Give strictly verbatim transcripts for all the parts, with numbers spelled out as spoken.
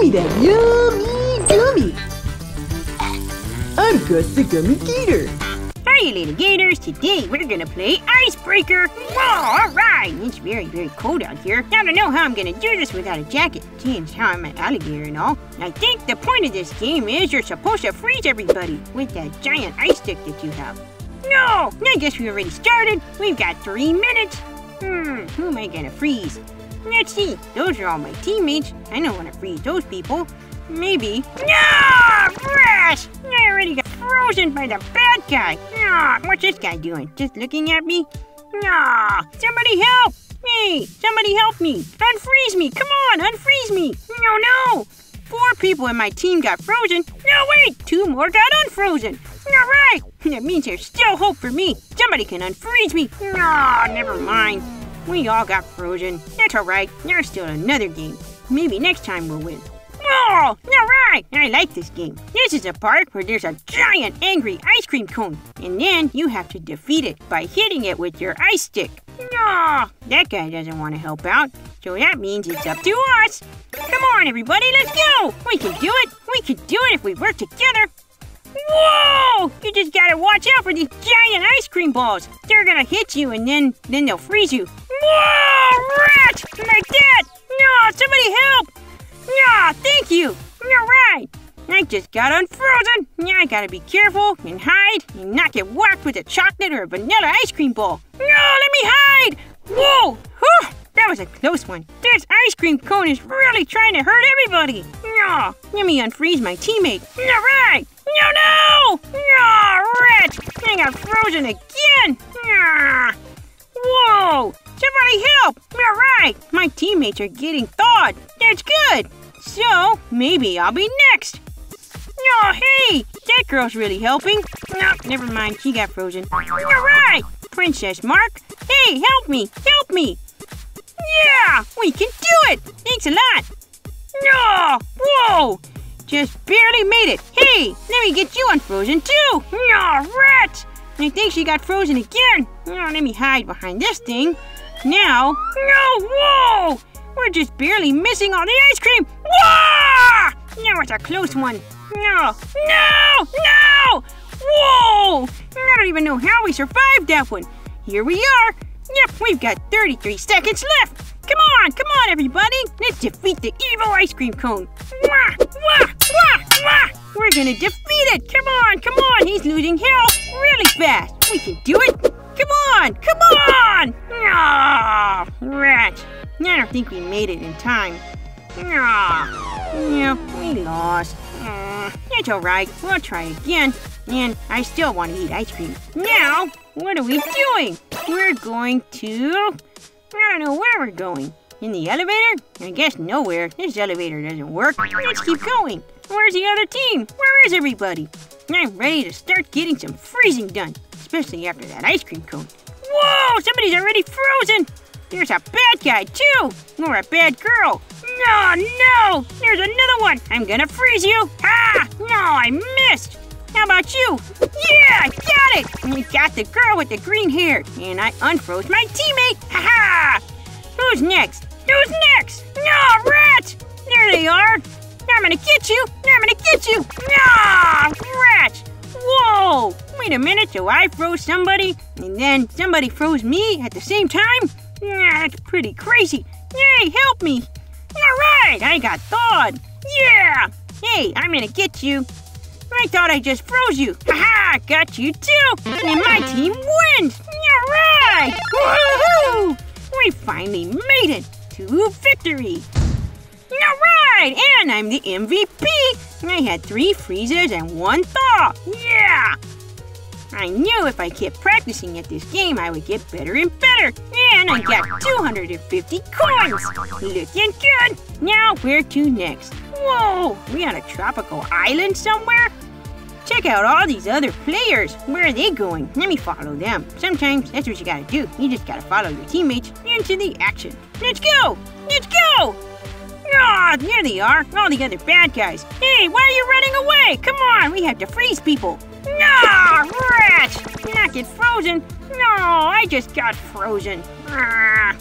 Gimme that yummy gummy! I'm Gus the Gummy Gator! Hi, little gators! Today we're gonna play Ice Breaker! Oh, alright! It's very, very cold out here. I don't know how I'm gonna do this without a jacket, seeing how I'm an alligator and all. I think the point of this game is you're supposed to freeze everybody with that giant ice stick that you have. No! I guess we already started. We've got three minutes. Hmm, who am I gonna freeze? Let's see, those are all my teammates. I don't want to freeze those people. Maybe. No! Crash! I already got frozen by the bad guy. No, what's this guy doing? Just looking at me? No! Somebody help! Hey, somebody help me! Unfreeze me! Come on, unfreeze me! No, no! Four people in my team got frozen. No, wait! Two more got unfrozen. All right! That means there's still hope for me. Somebody can unfreeze me. No, never mind. We all got frozen. That's alright. There's still another game. Maybe next time we'll win. Oh, alright! I like this game. This is a part where there's a giant angry ice cream cone. And then you have to defeat it by hitting it with your ice stick. No, that guy doesn't want to help out. So that means it's up to us. Come on, everybody, let's go! We can do it! We can do it if we work together! Whoa! You just gotta watch out for these giant ice cream balls. They're gonna hit you and then, then they'll freeze you. Whoa! Rats! Like that! No! Somebody help! No! Thank you! All right! I just got unfrozen. Now I gotta be careful and hide and not get whacked with a chocolate or a vanilla ice cream ball. No! Let me hide! Whoa! Whew! That was a close one. This ice cream cone is really trying to hurt everybody. No! Let me unfreeze my teammate. All right! No, no! No, rats! I got frozen again! Nah. Whoa! Somebody help! All right, my teammates are getting thawed. That's good. So, maybe I'll be next. Oh, hey! That girl's really helping. No, never mind, she got frozen. All right! Princess Mark, hey, help me! Help me! Yeah! We can do it! Thanks a lot! No! Whoa! Just barely made it. Hey, let me get you unfrozen too. No, rats! I think she got frozen again. Oh, let me hide behind this thing. Now, no, whoa! We're just barely missing all the ice cream. Whoa! Now it's a close one. No, no, no! Whoa! I don't even know how we survived that one. Here we are. Yep, we've got thirty-three seconds left. Come on, come on, everybody! Let's defeat the evil ice cream cone. Wah, wah, wah, wah. We're gonna defeat it! Come on, come on! He's losing health really fast. We can do it! Come on, come on! Ah, oh, rat! I don't think we made it in time. Ah, oh, yeah, we lost. Oh, it's all right. We'll try again. And I still want to eat ice cream. Now, what are we doing? We're going to. I don't know where we're going. In the elevator? I guess nowhere. This elevator doesn't work. Let's keep going. Where's the other team? Where is everybody? I'm ready to start getting some freezing done, especially after that ice cream cone. Whoa! Somebody's already frozen! There's a bad guy, too! Or a bad girl! No, no! There's another one! I'm gonna freeze you! Ah! No, I missed! How about you? Yeah, I got it! We got the girl with the green hair, and I unfroze my teammate! Ha-ha! Who's next? Who's next? No, rats! There they are! I'm gonna get you! I'm gonna get you! No, rats! Whoa! Wait a minute, so I froze somebody, and then somebody froze me at the same time? Nah, that's pretty crazy. Hey, help me! All right, I got thawed! Yeah! Hey, I'm gonna get you! I thought I just froze you. Haha, got you too. And my team wins. All right. Woohoo! We finally made it to victory. All right, and I'm the M V P. I had three freezes and one thaw. Yeah. I knew if I kept practicing at this game, I would get better and better. And I got two hundred fifty coins. Looking good. Now where to next? Whoa, we on a tropical island somewhere? Check out all these other players. Where are they going? Let me follow them. Sometimes that's what you gotta do. You just gotta follow your teammates into the action. Let's go! Let's go! Ah, oh, there they are. All the other bad guys. Hey, why are you running away? Come on, we have to freeze people. No, rats! Not get frozen. No, I just got frozen. Ah,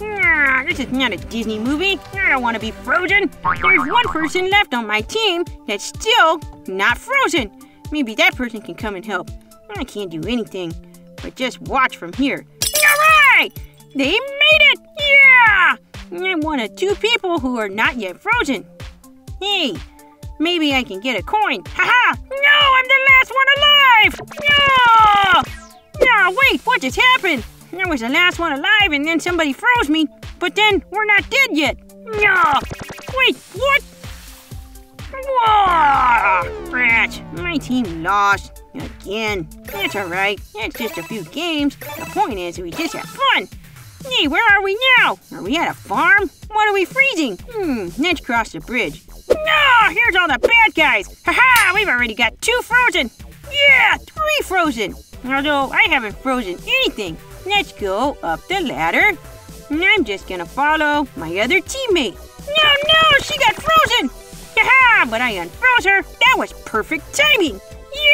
ah. Ah, this is not a Disney movie. I don't want to be frozen. There's one person left on my team that's still not frozen. Maybe that person can come and help. I can't do anything, but just watch from here. All right! They made it! Yeah! I'm one of two people who are not yet frozen. Hey, maybe I can get a coin. Haha! No, I'm the last one alive! No! No, wait, what just happened? I was the last one alive and then somebody froze me, but then we're not dead yet. No! Wait, what? Whoa! Rats, my team lost. Again. That's alright. It's just a few games. The point is we just have fun. Hey, where are we now? Are we at a farm? What are we freezing? Hmm, let's cross the bridge. No! Here's all the bad guys! Haha! We've already got two frozen! Yeah! Three frozen! Although I haven't frozen anything. Let's go up the ladder. I'm just gonna follow my other teammate. No, no! She got frozen! Haha! But I unfroze her! That was perfect timing!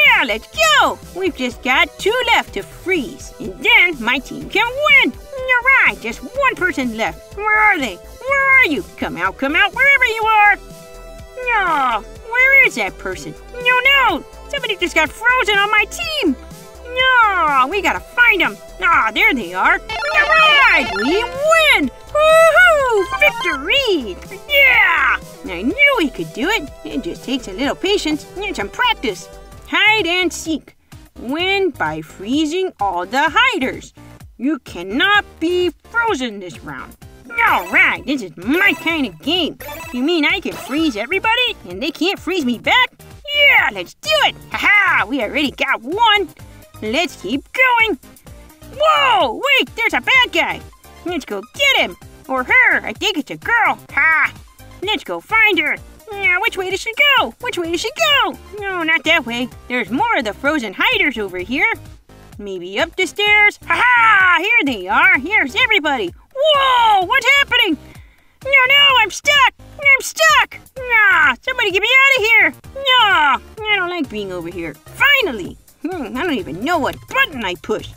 Yeah, let's go! We've just got two left to freeze, and then my team can win! Alright, just one person left. Where are they? Where are you? Come out, come out, wherever you are! No, oh, where is that person? No, no! Somebody just got frozen on my team! No, we gotta find them! Ah, oh, there they are! Alright, we win! Woohoo! Victory! Yeah! I knew we could do it! It just takes a little patience and some practice. Hide and seek. Win by freezing all the hiders. You cannot be frozen this round. Alright, this is my kind of game. You mean I can freeze everybody and they can't freeze me back? Yeah, let's do it! Haha, we already got one. Let's keep going. Whoa, wait, there's a bad guy. Let's go get him. Or her, I think it's a girl. Ha! Let's go find her. Now, which way does she go? Which way does she go? No, not that way. There's more of the frozen hiders over here. Maybe up the stairs. Ha-ha! Here they are. Here's everybody. Whoa! What's happening? No, no, I'm stuck. I'm stuck. Nah, somebody get me out of here. Nah, I don't like being over here. Finally. Hmm, I don't even know what button I pushed.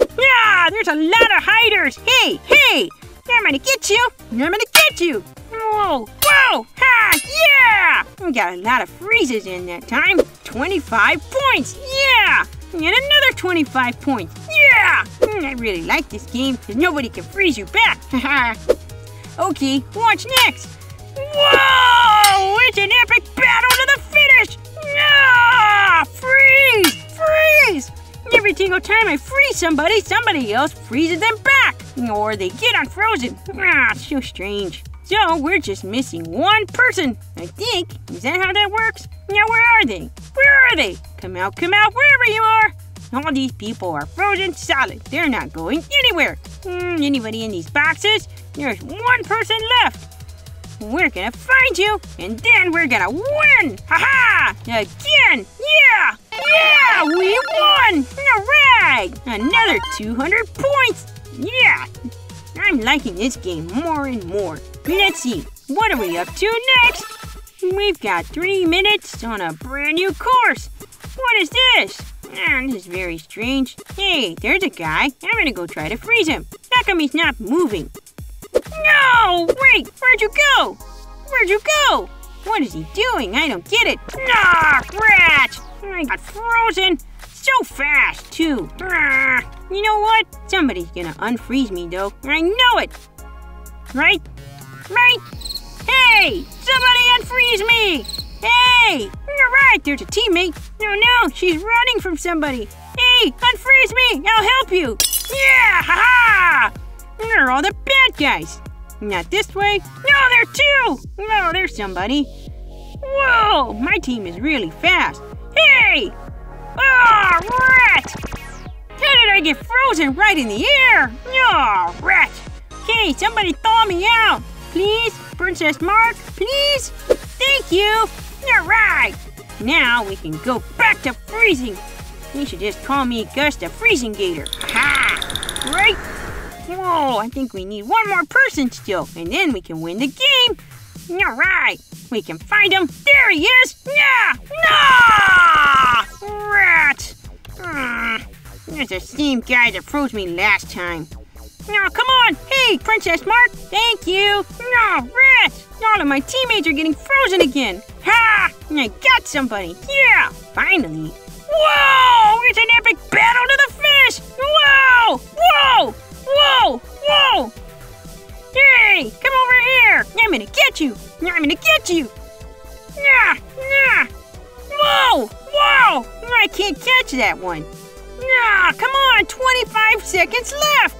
Nah, there's a lot of hiders. Hey, hey! I'm gonna get you. I'm gonna get you. Whoa, whoa, ha, yeah! We got a lot of freezes in that time. twenty-five points, yeah! And another twenty-five points, yeah! I really like this game because nobody can freeze you back, haha. Okay, what's next? Whoa, it's an epic battle to the finish! Ah, freeze, freeze! Every single time I freeze somebody, somebody else freezes them back. Or they get unfrozen. Ah, so strange. So we're just missing one person, I think. Is that how that works? Now where are they? Where are they? Come out, come out, wherever you are. All these people are frozen solid. They're not going anywhere. Mm, anybody in these boxes? There's one person left. We're gonna find you, and then we're gonna win! Ha-ha! Again! Yeah! Yeah! We won! All right! Another two hundred points! Yeah! I'm liking this game more and more. Let's see, what are we up to next? We've got three minutes on a brand new course. What is this? Ah, this is very strange. Hey, there's a guy. I'm gonna go try to freeze him. How come he's not moving? No! Wait, where'd you go? Where'd you go? What is he doing? I don't get it. Ah, rat! I got frozen so fast, too. Ah, you know what? Somebody's gonna unfreeze me, though. I know it. Right? Right? Hey! Somebody unfreeze me! Hey! You're right, there's a teammate. No, no, she's running from somebody. Hey, unfreeze me! I'll help you! Yeah! Ha-ha! They're all the bad guys. Not this way. No, there are two! No, there's somebody. Whoa, my team is really fast. Hey! Oh, rat! How did I get frozen right in the air? Oh, rat! Okay, somebody thaw me out. Please, Princess Mark, please? Thank you! All right! Now we can go back to freezing. You should just call me Gus the Freezing Gator. Ha! Right? Whoa, I think we need one more person still, and then we can win the game. All right, we can find him. There he is. Yeah, no, rat. Mm, that's the same guy that froze me last time. No, come on! Hey, Princess Mark! Thank you! No, rats! All of my teammates are getting frozen again! Ha! I got somebody! Yeah! Finally! Whoa! It's an epic battle to the finish! Whoa! Whoa! Whoa! Whoa! Hey! Come over here! I'm gonna get you! I'm gonna get you! Nah! Nah! Whoa! Whoa! I can't catch that one! Nah! Come on! twenty-five seconds left!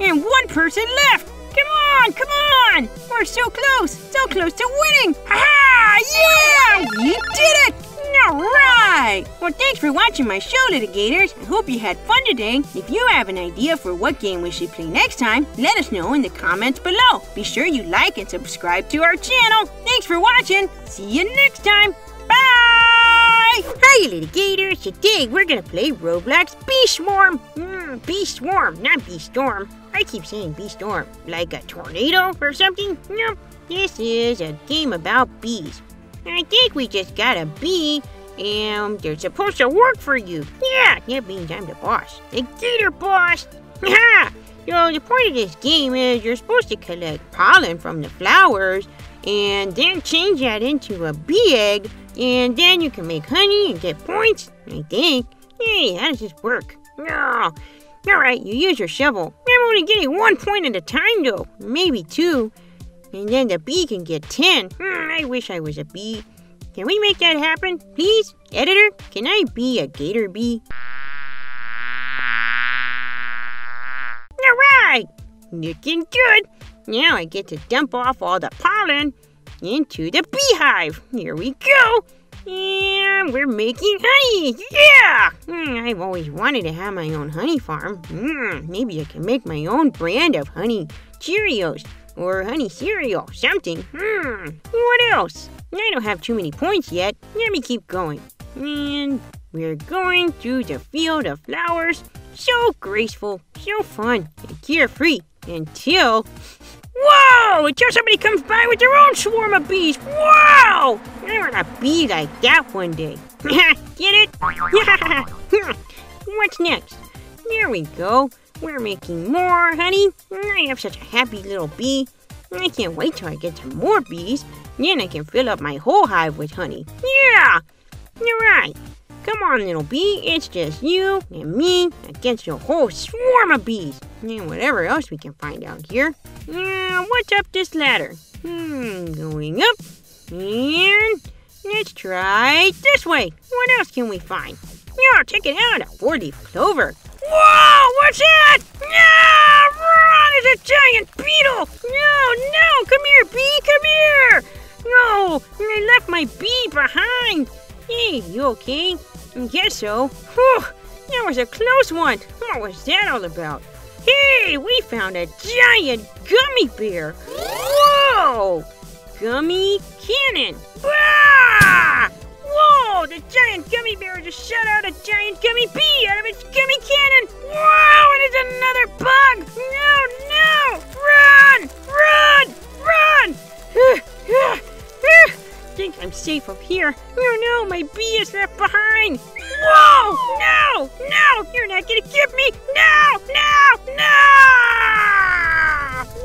And one person left! Come on! Come on! We're so close! So close to winning! Ha-ha! Yeah! You did it! Alright! Well, thanks for watching my show, Little Gators. I hope you had fun today. If you have an idea for what game we should play next time, let us know in the comments below. Be sure you like and subscribe to our channel. Thanks for watching. See you next time. Bye! Hi, Little Gators. Today, we're going to play Roblox Bee Swarm. Mm, Bee Swarm, not Bee Storm. I keep saying Bee Storm. Like a tornado or something? Nope. This is a game about bees. I think we just got a bee, and they're supposed to work for you. Yeah, that means I'm the boss. The gator boss! Ha! So the point of this game is you're supposed to collect pollen from the flowers, and then change that into a bee egg, and then you can make honey and get points, I think. Hey, how does this work? No. Alright, you use your shovel. I'm only getting one point at a time, though. Maybe two. And then the bee can get ten. Mm, I wish I was a bee. Can we make that happen? Please? Editor, can I be a gator bee? Alright! Looking good! Now I get to dump off all the pollen into the beehive. Here we go! And we're making honey! Yeah! Mm, I've always wanted to have my own honey farm. Mm, maybe I can make my own brand of honey. Cheerios. Or honey cereal, something. Hmm, what else? I don't have too many points yet. Let me keep going. And we're going through the field of flowers. So graceful, so fun, and carefree. Until... Whoa! Until somebody comes by with their own swarm of bees. Wow! I want to be like that one day. Get it? What's next? There we go. We're making more honey. I have such a happy little bee. I can't wait till I get some more bees. Then I can fill up my whole hive with honey. Yeah! You're right. Come on, little bee. It's just you and me against your whole swarm of bees. And whatever else we can find out here. Uh, what's up this ladder? Hmm, going up. And let's try this way. What else can we find? Yeah, check it out, a four-leaf clover. Whoa, what's that? No, run, it's a giant beetle. No, no, come here, bee, come here. No, I left my bee behind. Hey, you okay? I guess so. Whew, that was a close one. What was that all about? Hey, we found a giant gummy bear. Whoa, gummy cannon. Ah! Whoa, the giant gummy bear just shot out a giant gummy bee out of its gummy cannon. Whoa, it is another bug. No, no, run, run, run. I think I'm safe up here. Oh no, my bee is left behind. Whoa, no, no, you're not gonna get me. No, no, no.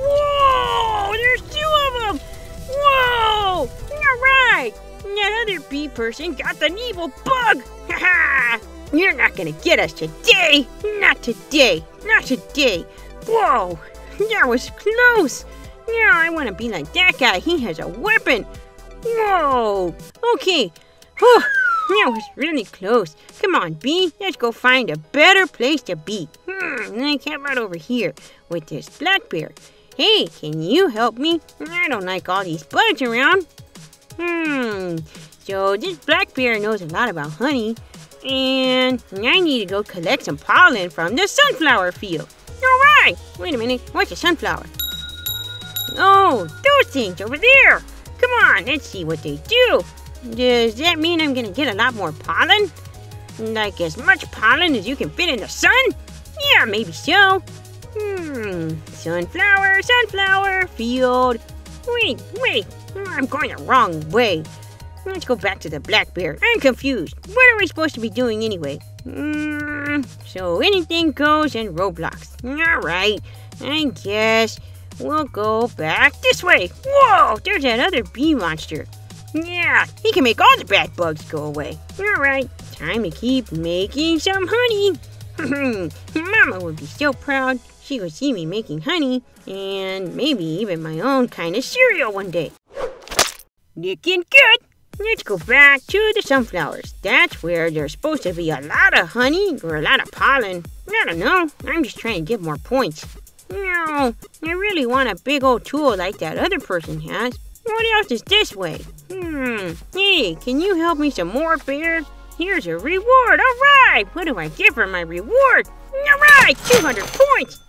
Whoa, there's two of them. Whoa, all right. That other bee person got an evil bug! Ha ha! You're not gonna get us today! Not today! Not today! Whoa! That was close! Now I wanna be like that guy! He has a weapon! Whoa! Okay! Whew. That was really close! Come on, bee! Let's go find a better place to be! Hmm, I came right over here with this black bear. Hey, can you help me? I don't like all these bugs around. Hmm, so this black bear knows a lot about honey, and I need to go collect some pollen from the sunflower field. All right, wait a minute, what's a sunflower? Oh, those things over there. Come on, let's see what they do. Does that mean I'm gonna get a lot more pollen? Like as much pollen as you can fit in the sun? Yeah, maybe so. Hmm, sunflower, sunflower field. Wait, wait. I'm going the wrong way. Let's go back to the black bear. I'm confused. What are we supposed to be doing anyway? Mm, so anything goes in Roblox. Alright. I guess we'll go back this way. Whoa, there's that other bee monster. Yeah, he can make all the bad bugs go away. All right, time to keep making some honey. Mama would be so proud. She would see me making honey and maybe even my own kind of cereal one day. Looking good. Let's go back to the sunflowers. That's where there's supposed to be a lot of honey or a lot of pollen. I don't know. I'm just trying to get more points. No, I really want a big old tool like that other person has. What else is this way? Hmm. Hey, can you help me some more, bear? Here's a reward. All right. What do I get for my reward? All right, two hundred points.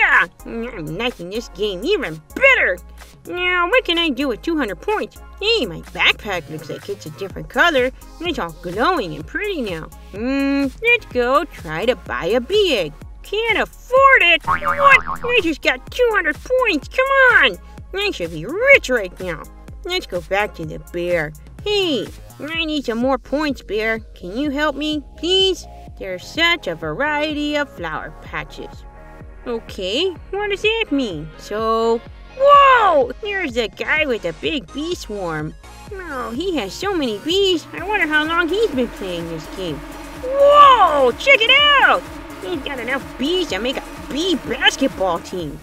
Yeah. I'm liking this game even better. Now, what can I do with two hundred points? Hey, my backpack looks like it's a different color. It's all glowing and pretty now. Hmm, let's go try to buy a bee egg. Can't afford it. What? I just got two hundred points. Come on. I should be rich right now. Let's go back to the bear. Hey, I need some more points, bear. Can you help me, please? There's such a variety of flower patches. Okay, what does that mean? So... Whoa! There's the guy with the big bee swarm. Oh, he has so many bees. I wonder how long he's been playing this game. Whoa! Check it out! He's got enough bees to make a bee basketball team.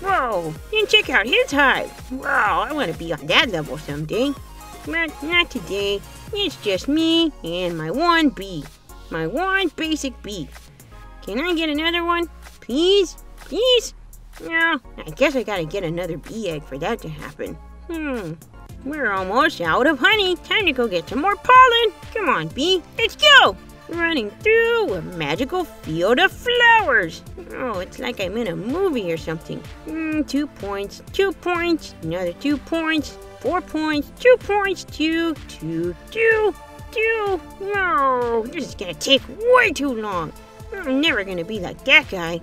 Whoa! And check out his hive. Wow, I want to be on that level someday. But not today. It's just me and my one bee. My one basic bee. Can I get another one? Please? Please? No, I guess I gotta get another bee egg for that to happen. Hmm, we're almost out of honey. Time to go get some more pollen. Come on, bee, let's go! Running through a magical field of flowers. Oh, it's like I'm in a movie or something. Hmm, two points, two points, another two points, four points, two points, two, two, two, two. No, this is gonna take way too long. I'm never gonna be like that guy.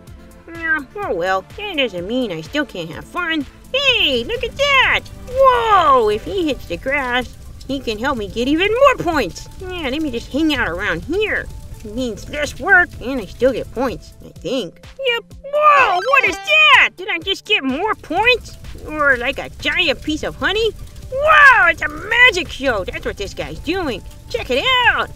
Oh, oh well, that doesn't mean I still can't have fun. Hey, look at that! Whoa, if he hits the grass, he can help me get even more points. Yeah, let me just hang out around here. It means less work, and I still get points, I think. Yep, whoa, what is that? Did I just get more points? Or like a giant piece of honey? Wow, it's a magic show. That's what this guy's doing. Check it out.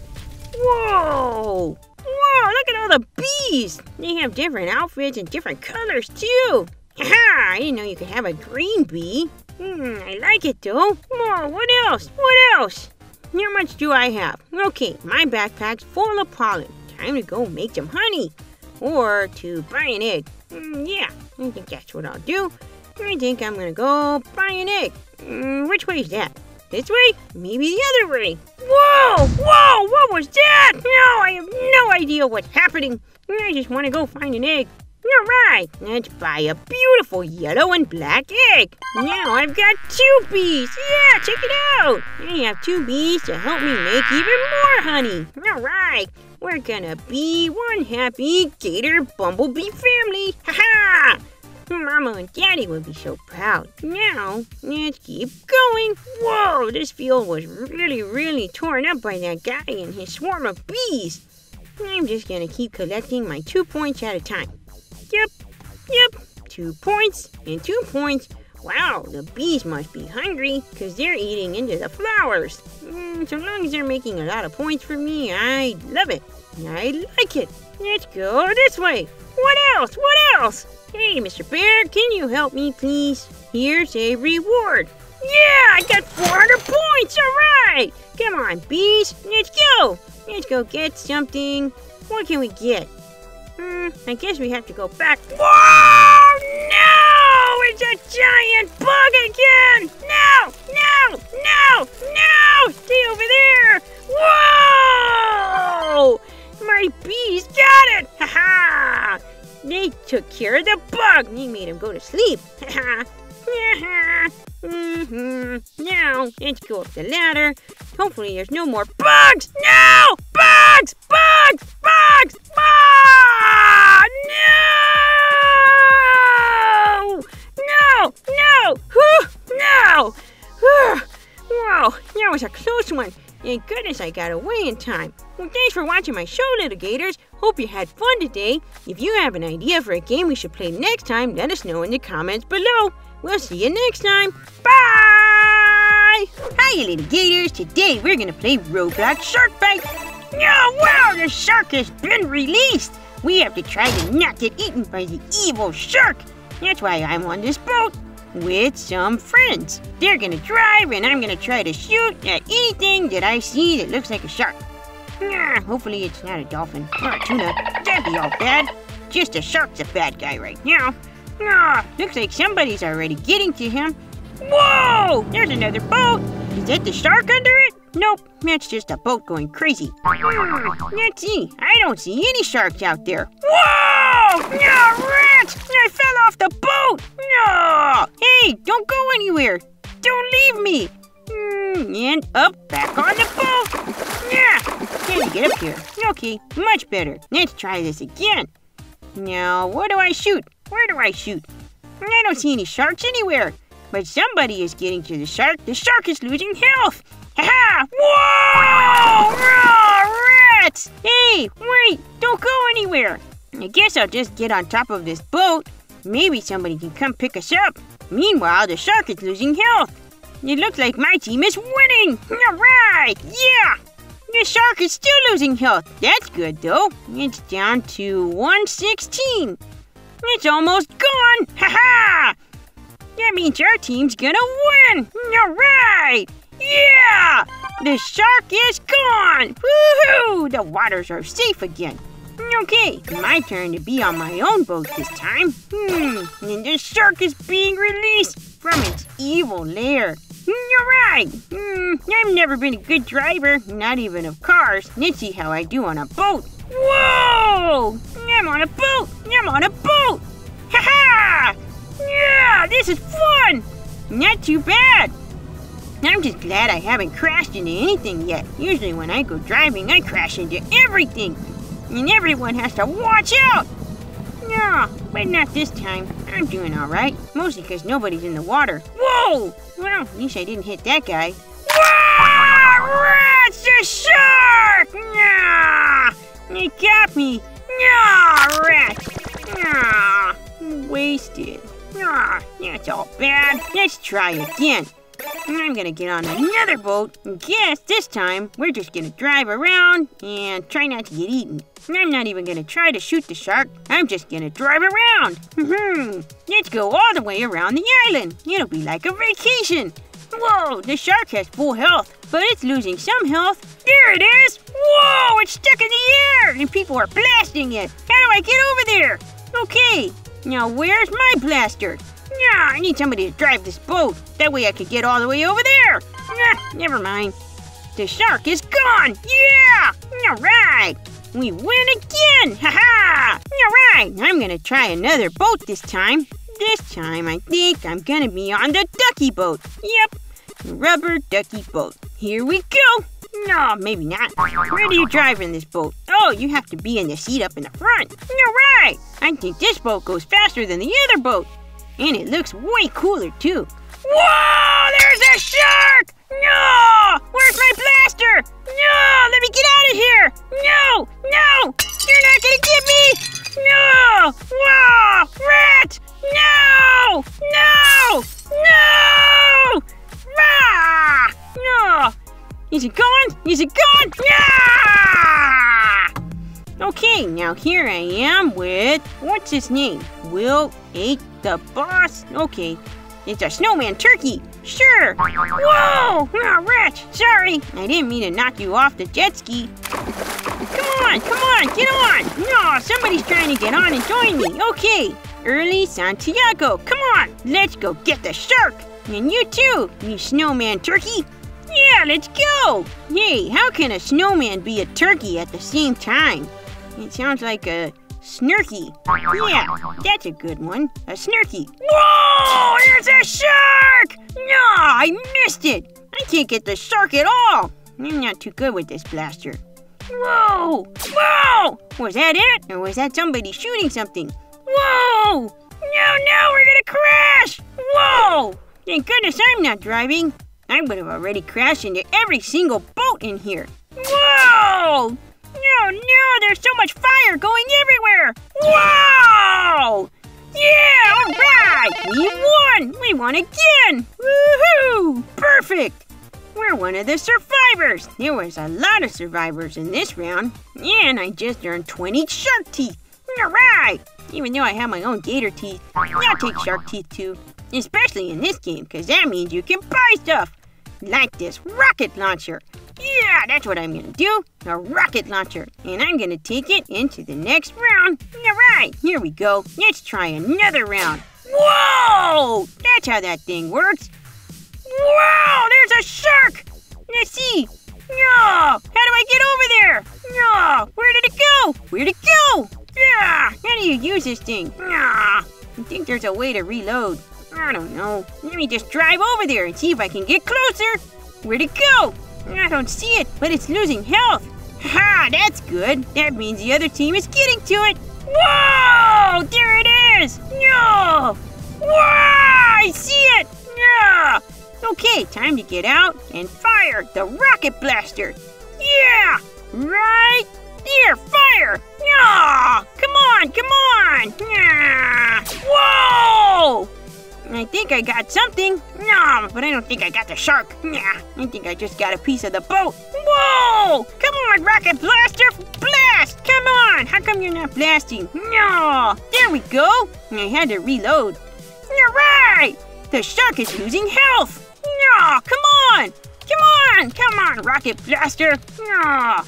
Whoa. Whoa, look at all the bees! They have different outfits and different colors, too! Haha, I didn't know you could have a green bee. Hmm, I like it, though. Whoa, what else? What else? How much do I have? Okay, my backpack's full of pollen. Time to go make some honey. Or to buy an egg. Mm, yeah, I think that's what I'll do. I think I'm gonna go buy an egg. Mm, which way is that? This way? Maybe the other way. Whoa! Whoa! What was that? No, I have no idea what's happening. I just want to go find an egg. All right, let's buy a beautiful yellow and black egg. Now I've got two bees. Yeah, check it out. I have two bees to help me make even more honey. All right, we're gonna be one happy gator bumblebee family. Ha ha! Mama and Daddy would be so proud. Now, let's keep going. Whoa, this field was really, really torn up by that guy and his swarm of bees. I'm just gonna keep collecting my two points at a time. Yep, yep, two points and two points. Wow, the bees must be hungry because they're eating into the flowers. Mm, so long as they're making a lot of points for me, I love it. I like it. Let's go this way. What else? What else? Hey, Mister Bear, can you help me, please? Here's a reward. Yeah, I got four hundred points, all right. Come on, bees, let's go. Let's go get something. What can we get? Hmm, I guess we have to go back. Whoa, no, it's a giant bug again. No, no, no, no, stay over there. Whoa, my bees got it, ha ha. They took care of the bug. They made him go to sleep. mm-hmm. Now, let's go up the ladder. Hopefully there's no more bugs. No! Bugs! Bugs! Bugs! Bugs! No! No! No! No! Whoa, that was a close one. Thank goodness I got away in time. Well, thanks for watching my show, little gators. Hope you had fun today. If you have an idea for a game we should play next time, let us know in the comments below. We'll see you next time. Bye! Hi, little gators. Today we're gonna play Roblox Shark Bite. Oh, wow, the shark has been released. We have to try to not get eaten by the evil shark. That's why I'm on this boat with some friends. They're gonna drive and I'm gonna try to shoot at anything that I see that looks like a shark. Nah, hopefully it's not a dolphin or a tuna. That'd be all bad. Just a shark's a bad guy right now. Nah, looks like somebody's already getting to him. Whoa! There's another boat! Is that the shark under it? Nope, that's just a boat going crazy. Let's see, I don't see any sharks out there. Whoa! No, rats! I fell off the boat! No! Hey, don't go anywhere! Don't leave me! And up, back on the boat! Yeah! Can you get up here? Okay, much better. Let's try this again. Now, what do I shoot? Where do I shoot? I don't see any sharks anywhere. But somebody is getting to the shark. The shark is losing health! Ha-ha! Whoa! Raw rats! Hey, wait! Don't go anywhere! I guess I'll just get on top of this boat. Maybe somebody can come pick us up. Meanwhile, the shark is losing health. It looks like my team is winning! Alright! Yeah! The shark is still losing health. That's good, though. It's down to one sixteen. It's almost gone! Ha-ha! That means our team's gonna win! Alright! Yeah! The shark is gone! Woohoo! The waters are safe again. Okay, my turn to be on my own boat this time. Hmm, and the shark is being released from its evil lair. Alright! Hmm, I've never been a good driver, not even of cars. Let's see how I do on a boat. Whoa! I'm on a boat! I'm on a boat! Ha-ha! Yeah! This is fun! Not too bad! I'm just glad I haven't crashed into anything yet. Usually when I go driving, I crash into everything. And everyone has to watch out! No, but not this time. I'm doing all right. Mostly because nobody's in the water. Whoa! Well, at least I didn't hit that guy. Whoa! Rats! The shark! Nah! It got me! Nah, rats! Nah! Wasted. Nah, that's all bad. Let's try again. I'm gonna get on another boat. I guess this time we're just gonna drive around and try not to get eaten. I'm not even gonna try to shoot the shark. I'm just gonna drive around. Mm-hmm. Let's go all the way around the island. It'll be like a vacation. Whoa, the shark has full health, but it's losing some health. There it is! Whoa, it's stuck in the air and people are blasting it. How do I get over there? Okay, now where's my blaster? Nah, I need somebody to drive this boat. That way I could get all the way over there. Nah, never mind. The shark is gone. Yeah! All right. We win again. Ha-ha! All right. I'm going to try another boat this time. This time I think I'm going to be on the ducky boat. Yep. Rubber ducky boat. Here we go. No, maybe not. Where do you drive in this boat? Oh, you have to be in the seat up in the front. All right. I think this boat goes faster than the other boat. And it looks way cooler, too. Whoa! There's a shark! No! Where's my blaster? No! Let me get out of here! No! No! You're not gonna get me! No! Whoa! Rat! No! No! No! Ah! No! Is it gone? Is it gone? Ah! Okay, now here I am with... What's his name? Will Ake the Boss? Okay, it's a snowman turkey. Sure. Whoa! Oh, wretch. Sorry. I didn't mean to knock you off the jet ski. Come on, come on, get on. No, somebody's trying to get on and join me. Okay, Early Santiago. Come on, let's go get the shark. And you too, you snowman turkey. Yeah, let's go! Hey, how can a snowman be a turkey at the same time? It sounds like a snurky. Yeah, that's a good one. A snurky. Whoa! There's a shark! No, I missed it! I can't get the shark at all! I'm not too good with this blaster. Whoa! Whoa! Was that it? Or was that somebody shooting something? Whoa! No, no, we're gonna crash! Whoa! Thank goodness I'm not driving. I would have already crashed into every single boat in here. Whoa! No, no, there's so much fire going everywhere! Whoa! Yeah, all right! We won! We won again! Woohoo! Perfect! We're one of the survivors! There was a lot of survivors in this round, and I just earned twenty shark teeth! All right! Even though I have my own gator teeth, I'll take shark teeth too. Especially in this game, because that means you can buy stuff! Like this rocket launcher! Yeah, that's what I'm gonna do, a rocket launcher. And I'm gonna take it into the next round. All right, here we go. Let's try another round. Whoa! That's how that thing works. Wow, there's a shark! Let's see. No, how do I get over there? No, where did it go? Where'd it go? Yeah, how do you use this thing? Nah, I think there's a way to reload. I don't know. Let me just drive over there and see if I can get closer. Where'd it go? I don't see it, but it's losing health. Ha, that's good. That means the other team is getting to it. Whoa, there it is. No. Whoa, I see it. Yeah. Okay, time to get out and fire the rocket blaster. Yeah, right there, fire. No, come on, come on. Yeah. Whoa. I think I got something. No, but I don't think I got the shark. Nah, I think I just got a piece of the boat. Whoa! Come on, rocket blaster! Blast! Come on! How come you're not blasting? No! There we go! I had to reload. You're right! The shark is losing health! No! Come on! Come on! Come on, rocket blaster! No!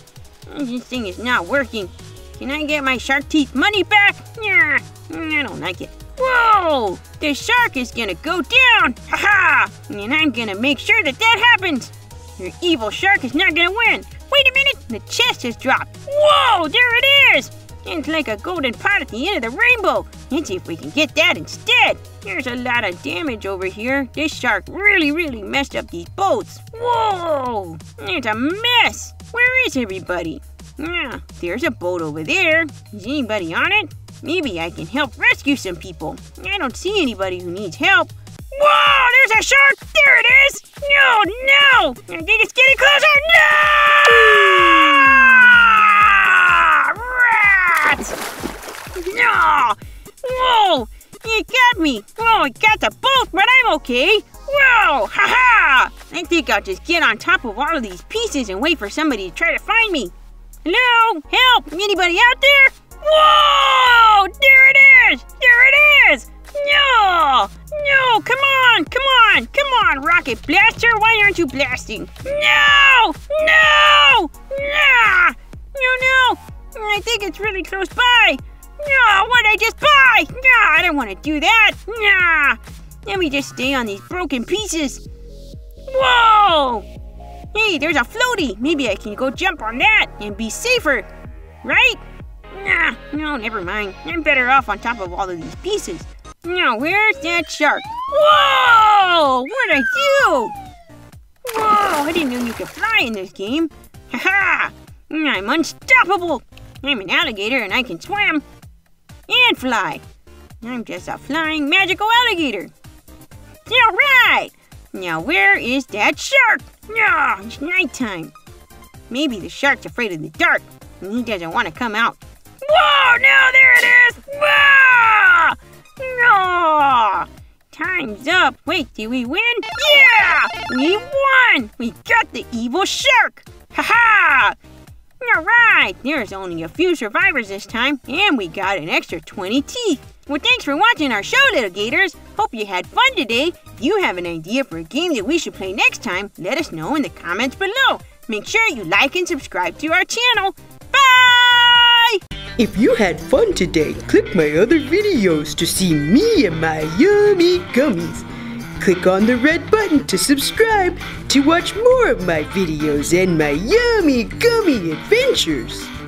This thing is not working. Can I get my shark teeth money back? Nah, I don't like it. Whoa! The shark is gonna go down! Ha ha! And I'm gonna make sure that that happens! Your evil shark is not gonna win! Wait a minute! The chest has dropped! Whoa! There it is! It's like a golden pot at the end of the rainbow! Let's see if we can get that instead! There's a lot of damage over here. This shark really, really messed up these boats. Whoa! It's a mess! Where is everybody? Ah, there's a boat over there. Is anybody on it? Maybe I can help rescue some people. I don't see anybody who needs help. Whoa, there's a shark! There it is! No, no! I think it's getting closer! No! Rats! No! Whoa! It got me! Whoa, it got the boat, but I'm okay! Whoa! Ha ha! I think I'll just get on top of all of these pieces and wait for somebody to try to find me. Hello? Help! Anybody out there? Whoa! There it is! There it is! No! No! Come on! Come on! Come on, rocket blaster! Why aren't you blasting? No! No! Nah! No! No! I think it's really close by. No! What did I just buy? Nah! I don't want to do that. Nah! Let me just stay on these broken pieces. Whoa! Hey, there's a floaty. Maybe I can go jump on that and be safer, right? Nah, no, never mind. I'm better off on top of all of these pieces. Now, where's that shark? Whoa! What'd I do? Whoa, I didn't know you could fly in this game. Haha! I'm unstoppable! I'm an alligator and I can swim and fly. I'm just a flying magical alligator. All right! Now, where is that shark? Ah, it's nighttime. Maybe the shark's afraid of the dark and he doesn't want to come out. Whoa, no, there it is! Whoa! No! Time's up. Wait, did we win? Yeah! We won! We got the evil shark! Ha-ha! Alright, there's only a few survivors this time, and we got an extra twenty teeth. Well, thanks for watching our show, little gators. Hope you had fun today. If you have an idea for a game that we should play next time, let us know in the comments below. Make sure you like and subscribe to our channel. Bye! If you had fun today, click my other videos to see me and my yummy gummies. Click on the red button to subscribe to watch more of my videos and my yummy gummy adventures.